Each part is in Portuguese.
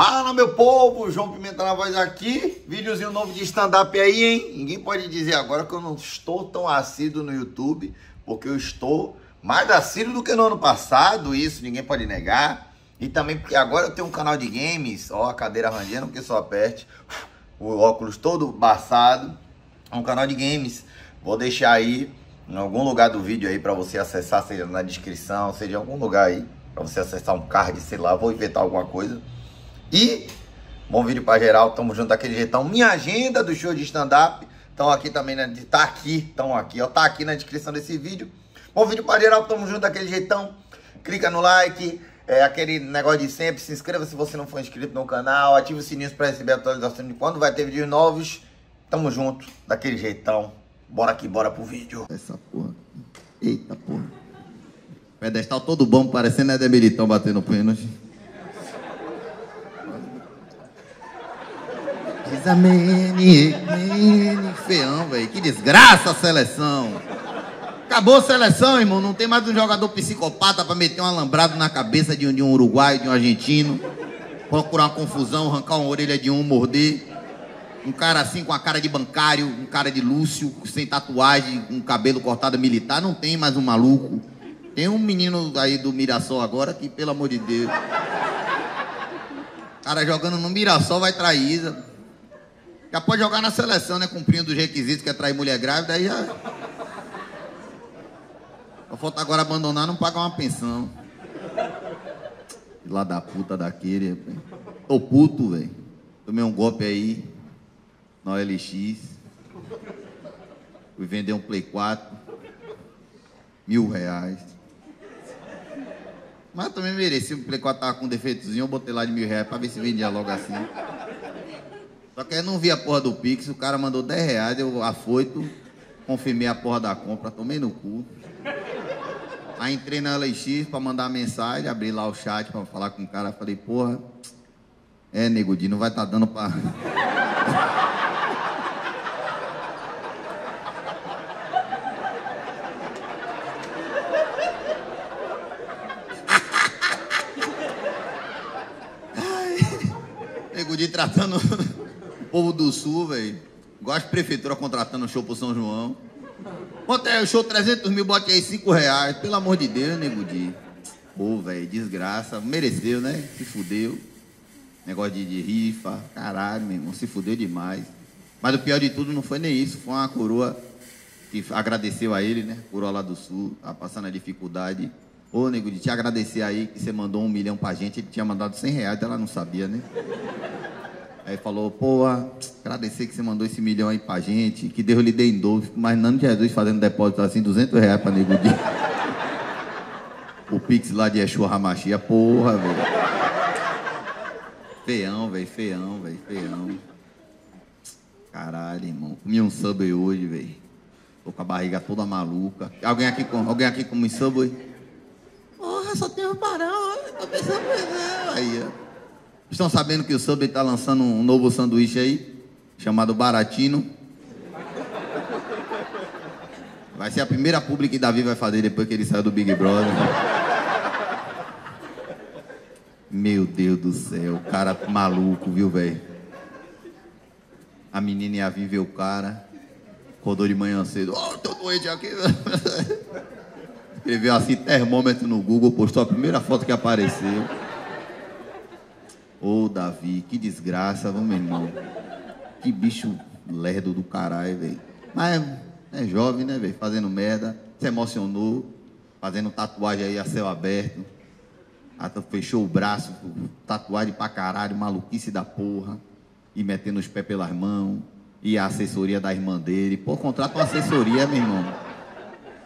Fala, meu povo, João Pimenta na voz aqui, videozinho novo de stand-up aí, hein? Ninguém pode dizer agora que eu não estou tão assíduo no YouTube, porque eu estou mais assíduo do que no ano passado, isso ninguém pode negar. E também porque agora eu tenho um canal de games, ó, a cadeira rangendo, porque só aperte, o óculos todo baçado, um canal de games. Vou deixar aí, em algum lugar do vídeo aí, pra você acessar, seja na descrição, seja em algum lugar aí, pra você acessar um card, sei lá, vou inventar alguma coisa. E bom vídeo pra geral, tamo junto daquele jeitão. Minha agenda do show de stand-up estão aqui também, né? Tá aqui, estão aqui, ó. Tá aqui na descrição desse vídeo. Bom vídeo pra geral, tamo junto daquele jeitão. Clica no like, aquele negócio de sempre. Se inscreva se você não for inscrito no canal. Ative o sininho pra receber atualização de quando vai ter vídeos novos. Tamo junto daquele jeitão. Bora aqui, bora pro vídeo. Essa porra. Eita porra. Pedestal todo bom, parecendo Éder Militão batendo pênalti. Feão, velho. Que desgraça a seleção. Acabou a seleção, irmão. Não tem mais um jogador psicopata pra meter um alambrado na cabeça de um uruguaio, de um argentino. Procurar uma confusão, arrancar uma orelha de um, morder. Um cara assim com a cara de bancário, um cara de Lúcio, sem tatuagem, com cabelo cortado militar. Não tem mais um maluco. Tem um menino aí do Mirassol agora que, pelo amor de Deus. O cara jogando no Mirassol vai trair. Já pode jogar na seleção, né? Cumprindo os requisitos, que é trair mulher grávida, aí já... Só falta agora abandonar, não pagar uma pensão. Lá da puta daquele, rapaz. Tô puto, velho. Tomei um golpe aí, na OLX. Fui vender um Play 4. R$1.000. Mas também mereci, o Play 4 tava com um defeitozinho, eu botei lá de R$1.000 pra ver se vendia logo assim. Só que eu não vi a porra do Pix, o cara mandou R$10, eu afoito, confirmei a porra da compra, tomei no cu. Aí entrei na LX pra mandar a mensagem, abri lá o chat pra falar com o cara, falei, porra, Nego Di, não vai tá dando pra... Nego Di tratando... O povo do Sul, velho. Gosta de prefeitura contratando um show pro São João. Quanto é o show? 300 mil, bote aí R$5. Pelo amor de Deus, Nego Di. Pô, velho, desgraça. Mereceu, né? Se fudeu. Negócio de rifa. Caralho, meu irmão. Se fudeu demais. Mas o pior de tudo não foi nem isso. Foi uma coroa que agradeceu a ele, né? Coroa lá do Sul. Tá passando a dificuldade. Ô, Nego Di, te agradecer aí que você mandou R$1 milhão pra gente. Ele tinha mandado R$100, ela não sabia, né? Aí falou, pô, agradecer que você mandou esse R$1 milhão aí pra gente, que Deus lhe dê em dobro. Fico imaginando Jesus fazendo depósito assim, R$200 pra Nego Di. O Pix lá de Exu Ramachia, porra, velho. Feão, velho, feão, velho, feão. Caralho, irmão. Comi um Subway hoje, velho. Tô com a barriga toda maluca. Alguém aqui come Subway? Porra, só tem um parão, tô pensando não. Aí, ó. Estão sabendo que o Subway tá lançando um novo sanduíche aí, chamado Baratino. Vai ser a primeira publi que Davi vai fazer depois que ele saiu do Big Brother. Meu Deus do céu, cara maluco, viu, velho? A menina ia viver o cara. Acordou de manhã cedo. Oh, tô doente aqui. Escreveu assim, termômetro no Google, postou a primeira foto que apareceu. Ô, Davi, que desgraça, meu irmão. Que bicho lerdo do caralho, velho. Mas é jovem, né, velho? Fazendo merda. Se emocionou. Fazendo tatuagem aí a céu aberto. Fechou o braço. Tatuagem pra caralho. Maluquice da porra. E metendo os pés pelas mãos. E a assessoria da irmã dele. Pô, contrata uma assessoria, meu irmão.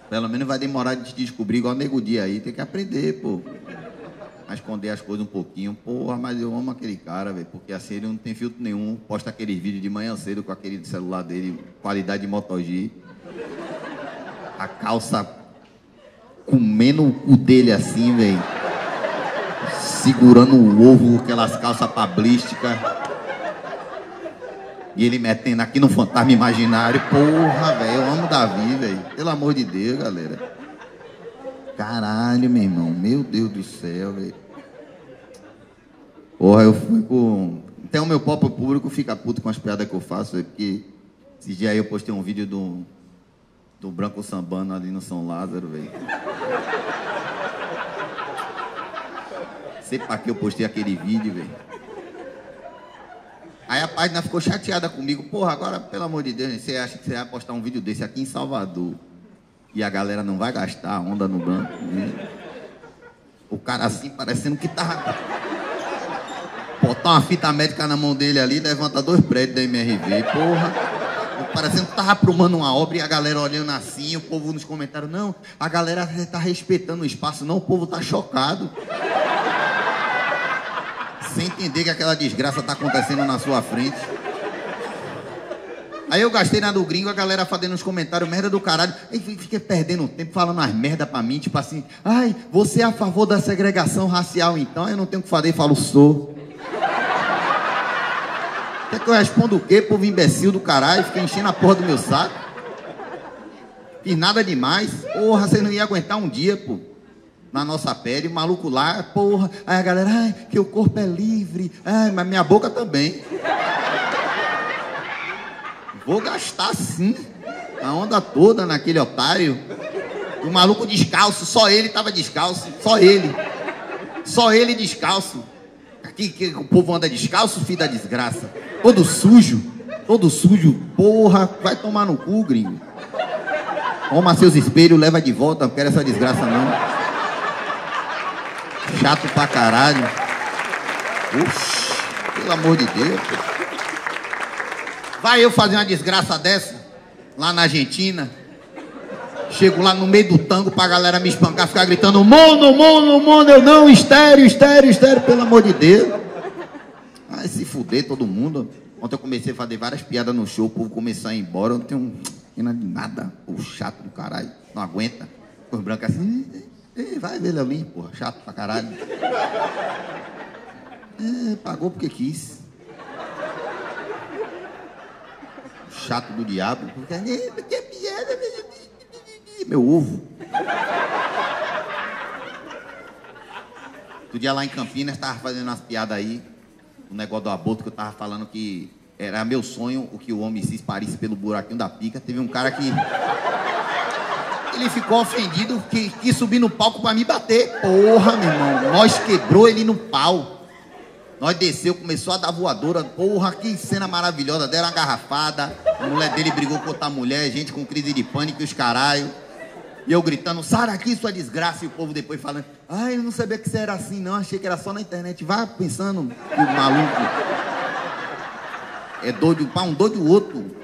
Pelo menos vai demorar de te descobrir igual o Nego Di aí. Tem que aprender, pô. Esconder as coisas um pouquinho, porra, mas eu amo aquele cara, velho, porque assim ele não tem filtro nenhum, posta aqueles vídeos de manhã cedo com aquele celular dele, qualidade de Moto G, a calça comendo o cu dele assim, velho, segurando o ovo, aquelas calças pablísticas, e ele metendo aqui no fantasma imaginário, porra, velho, eu amo Davi, velho, pelo amor de Deus, galera. Caralho, meu irmão, meu Deus do céu, velho. Porra, eu fico... Até o meu próprio público fica puto com as piadas que eu faço, porque esse dia aí eu postei um vídeo do Branco Sambano ali no São Lázaro, velho. Sei pra que eu postei aquele vídeo, velho. Aí a página ficou chateada comigo. Porra, agora, pelo amor de Deus, você acha que você vai postar um vídeo desse aqui em Salvador e a galera não vai gastar a onda no Branco? Né? O cara assim, parecendo que tava... Botar uma fita médica na mão dele ali, levantar dois prédios da MRV, porra... Parecendo que tava aprumando uma obra e a galera olhando assim, o povo nos comentários, não, a galera tá respeitando o espaço, não, o povo tá chocado. Sem entender que aquela desgraça tá acontecendo na sua frente. Aí eu gastei na do gringo, a galera fazendo uns comentários, merda do caralho, e fiquei perdendo tempo falando as merda pra mim, tipo assim, ai, você é a favor da segregação racial então? Eu não tenho o que fazer e falo, sou. Quer que eu respondo o quê, povo imbecil do caralho? Fiquei enchendo a porra do meu saco. Fiz nada demais. Porra, você não ia aguentar um dia, pô. Na nossa pele, o maluco lá, porra. Aí a galera, ai, que o corpo é livre. Ai, mas minha boca também. Vou gastar sim. A onda toda naquele otário. O maluco descalço, só ele tava descalço. Só ele. Só ele descalço. Aqui que o povo anda descalço, filho da desgraça. Todo sujo, porra, vai tomar no cu, gringo. Toma seus espelhos, leva de volta, não quero essa desgraça não. Chato pra caralho. Oxi, pelo amor de Deus. Vai eu fazer uma desgraça dessa, lá na Argentina. Chego lá no meio do tango pra galera me espancar, ficar gritando, mundo, mundo, mundo, eu não, estéreo, estéreo, estéreo, pelo amor de Deus. Ai, se fuder todo mundo. Ontem eu comecei a fazer várias piadas no show, o povo começou a ir embora, eu não tenho pena de nada, o chato do caralho, não aguenta. Os brancos assim, vai ver ali, porra, chato pra caralho. Pagou porque quis. Chato do diabo. Porque é piada, velho. Meu ovo. Outro dia lá em Campinas, tava fazendo umas piadas aí, um negócio do aborto, que eu tava falando que era meu sonho o que o homem se esparisse pelo buraquinho da pica. Teve um cara que... Ele ficou ofendido que quis subir no palco pra me bater. Porra, meu irmão. Nós quebrou ele no pau. Nós desceu, começou a dar voadora. Porra, que cena maravilhosa. Deram uma garrafada. A mulher dele brigou com outra mulher, gente com crise de pânico e os caralho. E eu gritando, sara aqui sua desgraça, e o povo depois falando, ai, eu não sabia que você era assim não, achei que era só na internet, vai pensando que o maluco é doido pra um, doido do outro.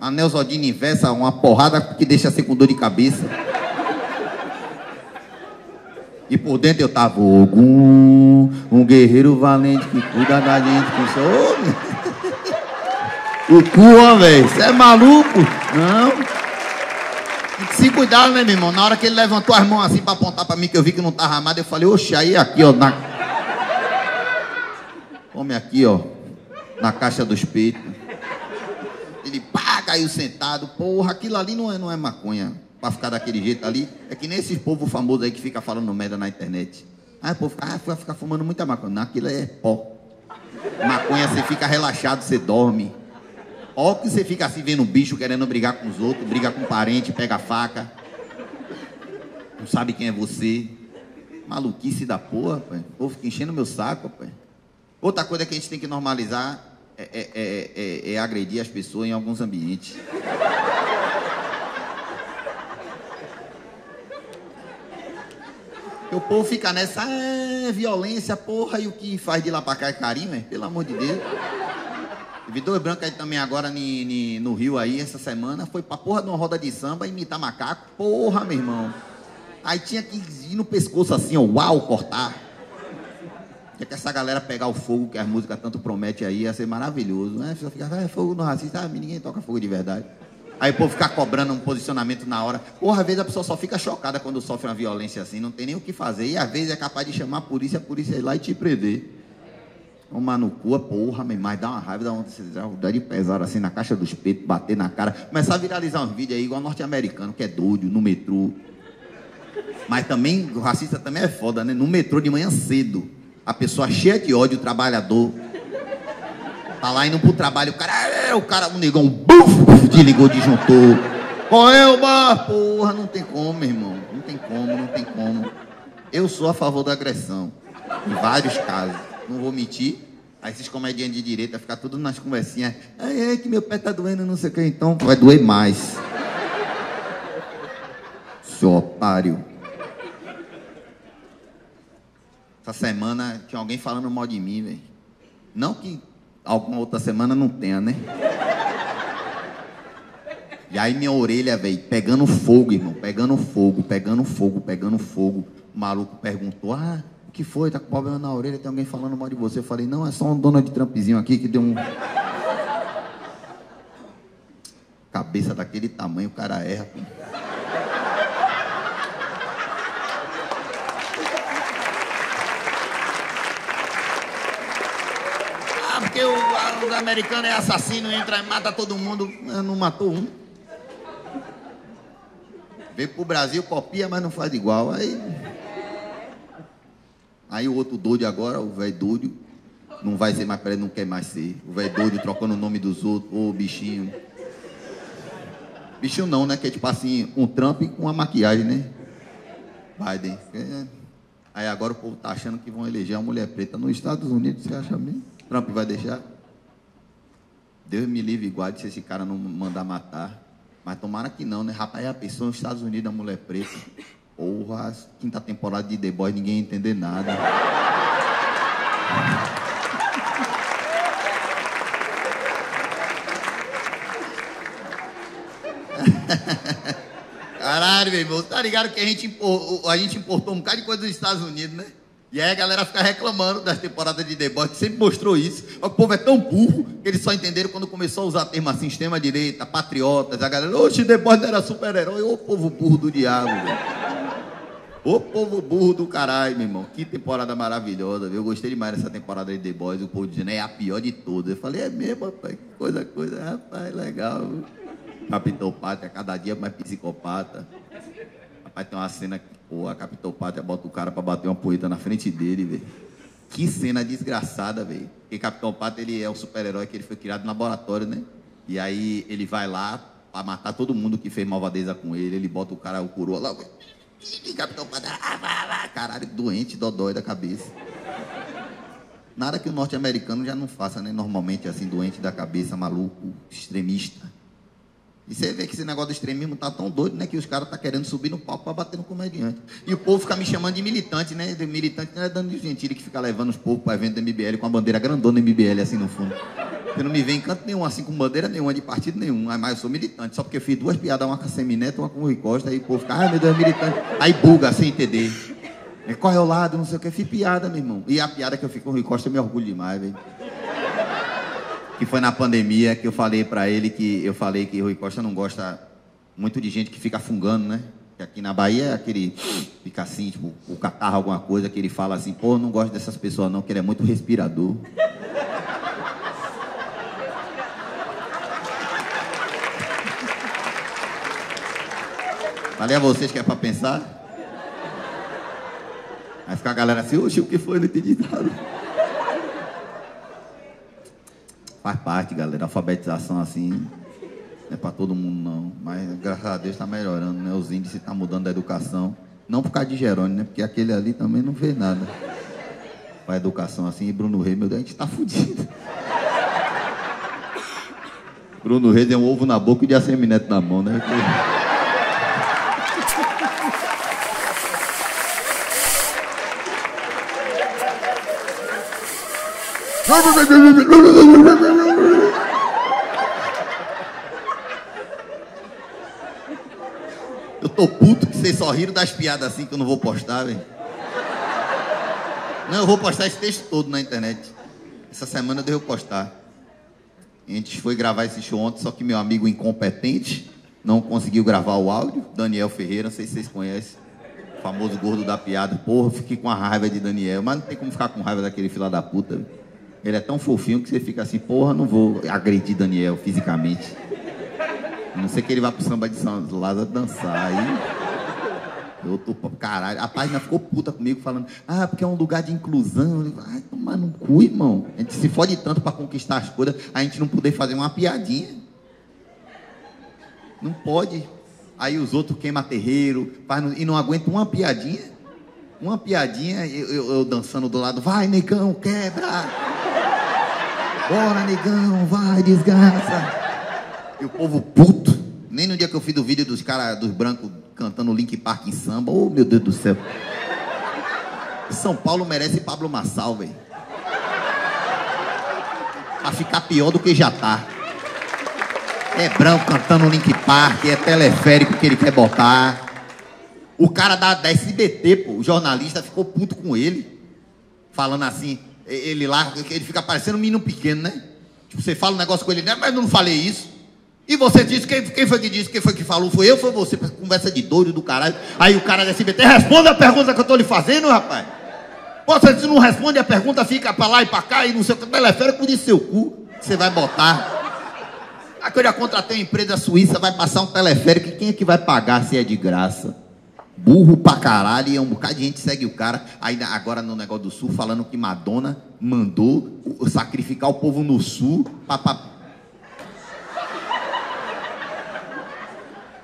A Neusodina inversa, uma porrada que deixa você com dor de cabeça. E por dentro eu tava, Ogum, um guerreiro valente que cuida da gente, que sou... O cu, ó, velho, você é maluco? Não... Se cuidar, né, meu irmão? Na hora que ele levantou as mãos assim pra apontar pra mim, que eu vi que não tava armado, eu falei, oxe, aí aqui, ó, na... Come aqui, ó, na caixa dos peitos. Ele, pá, caiu sentado. Porra, aquilo ali não é maconha. Pra ficar daquele jeito ali, é que nem esses povo famoso aí que fica falando merda na internet. Aí o povo fica, vai ficar fumando muita maconha. Não, aquilo é pó. Maconha, você fica relaxado, você dorme. Ó que você fica assim vendo um bicho querendo brigar com os outros, briga com um parente, pega a faca. Não sabe quem é você. Maluquice da porra, pai. O povo fica enchendo meu saco, pai. Outra coisa que a gente tem que normalizar é agredir as pessoas em alguns ambientes. O povo fica nessa violência, porra, e o que faz de lá pra cá é carinho, é? Pelo amor de Deus. Teve dois brancos aí também agora no Rio aí, essa semana, foi pra porra de uma roda de samba imitar macaco. Porra, meu irmão. Aí tinha que ir no pescoço assim, ó, uau, cortar. Tinha que essa galera pegar o fogo que as músicas tanto prometem aí, ia ser maravilhoso, né? Só ficar, ah, fogo no racista, ah, ninguém toca fogo de verdade. Aí o povo ficar cobrando um posicionamento na hora. Porra, às vezes a pessoa só fica chocada quando sofre uma violência assim, não tem nem o que fazer. E às vezes é capaz de chamar a polícia ir lá e te prender. Uma no cu, porra, mas dá uma raiva, dá de pesar assim na caixa dos peitos, bater na cara. Começar a viralizar uns vídeos aí, igual norte-americano, que é doido, no metrô. Mas também, o racista também é foda, né? No metrô de manhã cedo. A pessoa cheia de ódio, o trabalhador. Tá lá indo pro trabalho, o cara, um negão, buf, desligou, disjuntor. Qual é o bar? Porra, não tem como, meu irmão. Não tem como. Eu sou a favor da agressão. Em vários casos. Não vou mentir. Aí esses comediantes de direita ficam tudo nas conversinhas. Ai, que meu pé tá doendo, não sei o que, então. Vai doer mais. Seu otário. Essa semana tinha alguém falando mal de mim, velho. Não que alguma outra semana não tenha, né? E aí minha orelha, velho, pegando fogo, irmão. Pegando fogo. O maluco perguntou, o que foi? Tá com problema na orelha, tem alguém falando mal de você. Eu falei, não, é só um Donald Trumpzinho aqui que deu um... Cabeça daquele tamanho, o cara erra, pô. Porque os americanos é assassino, entra e mata todo mundo. Não matou um. Veio pro Brasil, copia, mas não faz igual. Aí o outro doido agora, o velho doido, não vai ser mais pra ele, não quer mais ser. O velho doido trocando o nome dos outros. Ô, bichinho. Bichinho não, né? Que é tipo assim, um Trump com uma maquiagem, né? Biden. Aí agora o povo tá achando que vão eleger uma mulher preta. Nos Estados Unidos, você acha mesmo? Trump vai deixar? Deus me livre e guarde se esse cara não mandar matar. Mas tomara que não, né? Rapaz, a pessoa nos Estados Unidos, a mulher preta. Porra, quinta temporada de The Boys, ninguém ia entender nada. Caralho, meu irmão, tá ligado que a gente importou um bocado de coisa dos Estados Unidos, né? E aí a galera fica reclamando das temporadas de The Boys, que sempre mostrou isso. O povo é tão burro que eles só entenderam quando começou a usar termo assim, extrema-direita, patriotas, a galera, oxe, The Boys não era super-herói. Ô, povo burro do diabo, velho. Ô, povo burro do caralho, meu irmão. Que temporada maravilhosa, viu? Eu gostei demais dessa temporada de The Boys, o povo dizendo, é a pior de todas. Eu falei, é mesmo, rapaz, que coisa, rapaz, legal. Viu? Capitão Pátria, cada dia mais psicopata. Rapaz, tem uma cena que, pô, a Capitão Pátria bota o cara pra bater uma punheta na frente dele, velho. Que cena desgraçada, velho. Porque Capitão Pátria, ele é um super-herói que ele foi criado no laboratório, né? E aí ele vai lá pra matar todo mundo que fez malvadeza com ele. Ele bota o cara, o coroa lá. Capitão Pátria, caralho, doente, dodói da cabeça. Nada que o norte-americano já não faça, né? Normalmente, assim, doente da cabeça, maluco, extremista. E você vê que esse negócio do extremismo tá tão doido, né? Que os caras tá querendo subir no palco pra bater no comediante. E o povo fica me chamando de militante, né? De militante não é Daniel Gentili que fica levando os povos pra evento do MBL com a bandeira grandona do MBL assim no fundo. Você não me vê em canto nenhum, assim, com bandeira nenhuma, de partido nenhum. Mas eu sou militante, só porque eu fiz duas piadas, uma com a Semineto, uma com o Rui Costa, aí o povo fica, ai meu Deus, militante. Aí buga, sem entender. Corre ao lado, não sei o que, fiz piada, meu irmão. E a piada que eu fiz com o Rui Costa, eu me orgulho demais, velho. Que foi na pandemia que eu falei pra ele que... Eu falei que Rui Costa não gosta muito de gente que fica fungando, né? Que aqui na Bahia é aquele... Fica assim, tipo, o catarro, alguma coisa, que ele fala assim, pô, eu não gosto dessas pessoas não, que ele é muito respirador. Falei a vocês que é pra pensar? Aí fica a galera assim, oxe, o que foi? Não entendi nada. Faz parte, galera, alfabetização assim, não é pra todo mundo não, mas graças a Deus tá melhorando, né? Os índices tá mudando a educação, não por causa de Jerônimo, né? Porque aquele ali também não fez nada pra educação assim, e Bruno Rei, meu Deus, a gente tá fudido. Bruno Rei deu um ovo na boca e de Semineto na mão, né? Porque... Eu tô puto que vocês só riram das piadas assim que eu não vou postar, velho. Não, eu vou postar esse texto todo na internet. Essa semana eu devo postar. A gente foi gravar esse show ontem, só que meu amigo incompetente não conseguiu gravar o áudio. Daniel Ferreira, não sei se vocês conhecem. O famoso gordo da piada. Porra, fiquei com a raiva de Daniel. Mas não tem como ficar com raiva daquele filho da puta, velho. Ele é tão fofinho que você fica assim, porra, não vou agredir Daniel fisicamente. A não ser que ele vá pro samba de São Lázaro dançar. Aí Eu tô, caralho, a página ficou puta comigo falando, ah, porque é um lugar de inclusão. Eu falei, ai, toma no cu, irmão. A gente se fode tanto pra conquistar as coisas, a gente não poder fazer uma piadinha. Não pode. Aí os outros queimam terreiro, faz, e não aguenta uma piadinha. Uma piadinha, eu dançando do lado, vai, negão, quebra! Bora, negão, vai, desgraça! E o povo puto. Nem no dia que eu fiz do vídeo dos caras, dos brancos, cantando Link Park em samba. Ô, meu Deus do céu. São Paulo merece Pablo Massal, velho. Pra ficar pior do que já tá. É branco cantando Link Park, é teleférico que ele quer botar. O cara da SBT, pô, o jornalista ficou puto com ele. Falando assim, ele lá, ele fica parecendo um menino pequeno, né? Tipo, você fala um negócio com ele, né? Mas eu não falei isso. E você disse, quem foi que disse, quem foi que falou? Foi eu, foi você? Conversa de doido do caralho. Aí o cara da SBT, responda a pergunta que eu tô lhe fazendo, rapaz. Pô, se não responde a pergunta, fica pra lá e pra cá, e não sei o que, teleférico de seu cu, que você vai botar. Aqui eu já contratei uma empresa suíça, vai passar um teleférico, e quem é que vai pagar se é de graça? Burro pra caralho, e um bocado de gente segue o cara. Aí agora no negócio do Sul, falando que Madonna mandou sacrificar o povo no Sul pra...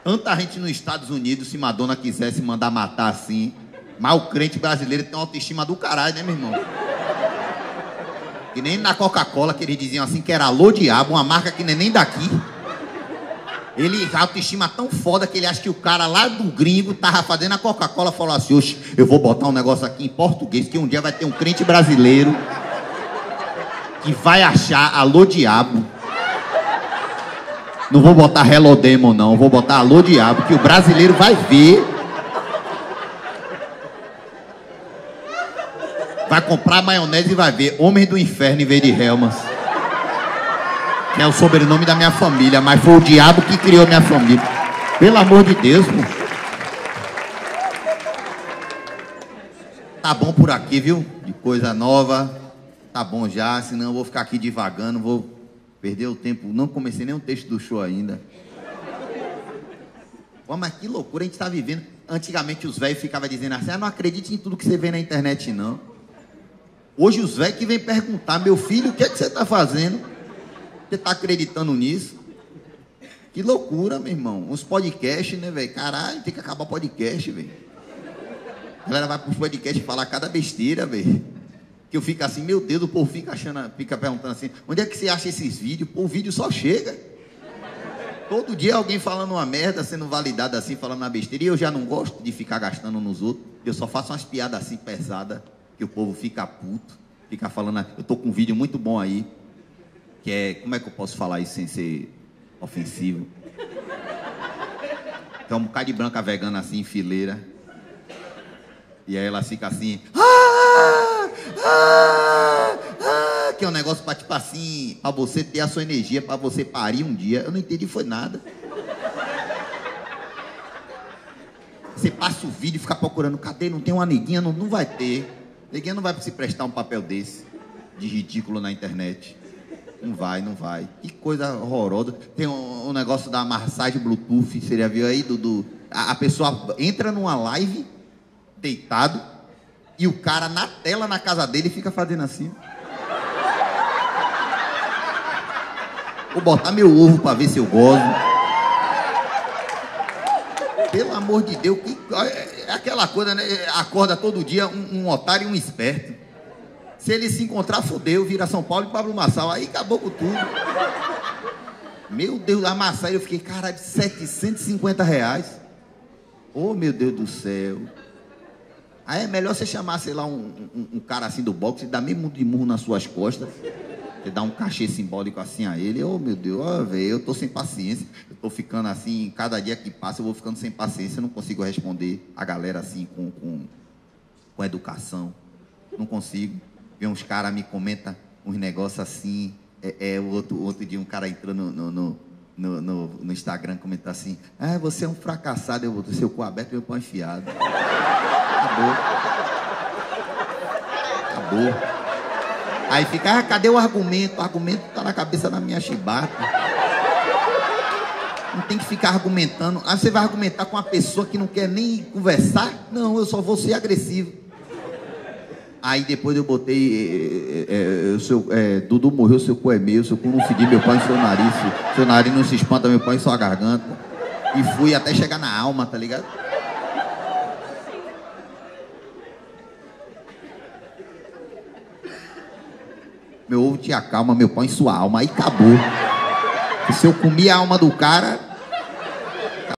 Tanta gente nos Estados Unidos, se Madonna quisesse mandar matar assim. Mas o crente brasileiro tem uma autoestima do caralho, né, meu irmão? Que nem na Coca-Cola, que eles diziam assim, que era alô diabo, uma marca que nem daqui. Ele, a autoestima tão foda que ele acha que o cara lá do gringo tava fazendo a Coca-Cola, falou assim, oxe, eu vou botar um negócio aqui em português, que um dia vai ter um crente brasileiro que vai achar alô diabo. Não vou botar Hello Demon, não. Vou botar Alô Diabo, que o brasileiro vai ver. Vai comprar maionese e vai ver Homens do Inferno em vez de Helmas. Que é o sobrenome da minha família, mas foi o diabo que criou minha família. Pelo amor de Deus, pô. Tá bom por aqui, viu? De coisa nova. Tá bom já, senão eu vou ficar aqui divagando, vou... Perdeu o tempo, não comecei nem um texto do show ainda. Pô, mas que loucura a gente tá vivendo. Antigamente os velhos ficavam dizendo assim, ah, não acredite em tudo que você vê na internet, não. Hoje os velhos que vêm perguntar, meu filho, o que é que você tá fazendo? Você tá acreditando nisso? Que loucura, meu irmão. Uns podcasts, né, velho? Caralho, tem que acabar podcast, velho. A galera vai pros podcasts falar cada besteira, velho. Que eu fico assim, meu Deus, o povo fica achando, fica perguntando assim, onde é que você acha esses vídeos? Pô, o vídeo só chega. Todo dia alguém falando uma merda, sendo validado assim, falando uma besteira. E eu já não gosto de ficar gastando nos outros. Eu só faço umas piadas assim pesadas, que o povo fica puto, fica falando, eu tô com um vídeo muito bom aí, que é, como é que eu posso falar isso sem ser ofensivo? Tem um bocado de branca vegana assim, em fileira. E aí ela fica assim, que é um negócio pra, tipo assim, pra você ter a sua energia, pra você parir um dia. Eu não entendi, foi nada. Você passa o vídeo e fica procurando, cadê? Não tem uma neguinha? Não, não vai ter. Neguinha não vai se prestar um papel desse, de ridículo na internet. Não vai, não vai. Que coisa horrorosa. Tem um negócio da massagem Bluetooth, você já viu aí, Dudu? A pessoa entra numa live, deitado, e o cara na tela na casa dele fica fazendo assim. Vou botar meu ovo pra ver se eu gozo. Pelo amor de Deus, que... é aquela coisa, né? Acorda todo dia um otário e um esperto. Se ele se encontrar, fodeu, vira São Paulo e Pablo Massal. Aí acabou com tudo. Meu Deus, a massagem, eu fiquei, caralho, R$750. Ô, meu Deus do céu. Aí é melhor você chamar, sei lá, um cara assim do boxe, dá meio mundo de murro nas suas costas, você dá um cachê simbólico assim a ele. Ô, meu Deus, ó, velho, eu tô sem paciência, eu tô ficando assim, cada dia que passa eu vou ficando sem paciência, eu não consigo responder a galera assim com educação, não consigo. Vem uns caras, me comenta uns negócios assim, outro dia um cara entrou no Instagram, comentar assim, ah, você é um fracassado, eu vou ter seu cu aberto e meu pau enfiado. Acabou. Aí fica, ah, cadê o argumento? O argumento tá na cabeça da minha chibata. Não tem que ficar argumentando. Aí você vai argumentar com uma pessoa que não quer nem conversar? Não, eu só vou ser agressivo. Aí depois eu botei... Dudu morreu, seu cu é meu, seu cu não fedi meu pau em seu nariz. Seu nariz não se espanta, meu pau em sua garganta. E fui até chegar na alma, tá ligado? Meu ovo te acalma, meu pau em sua alma. Aí acabou. Se eu comi a alma do cara...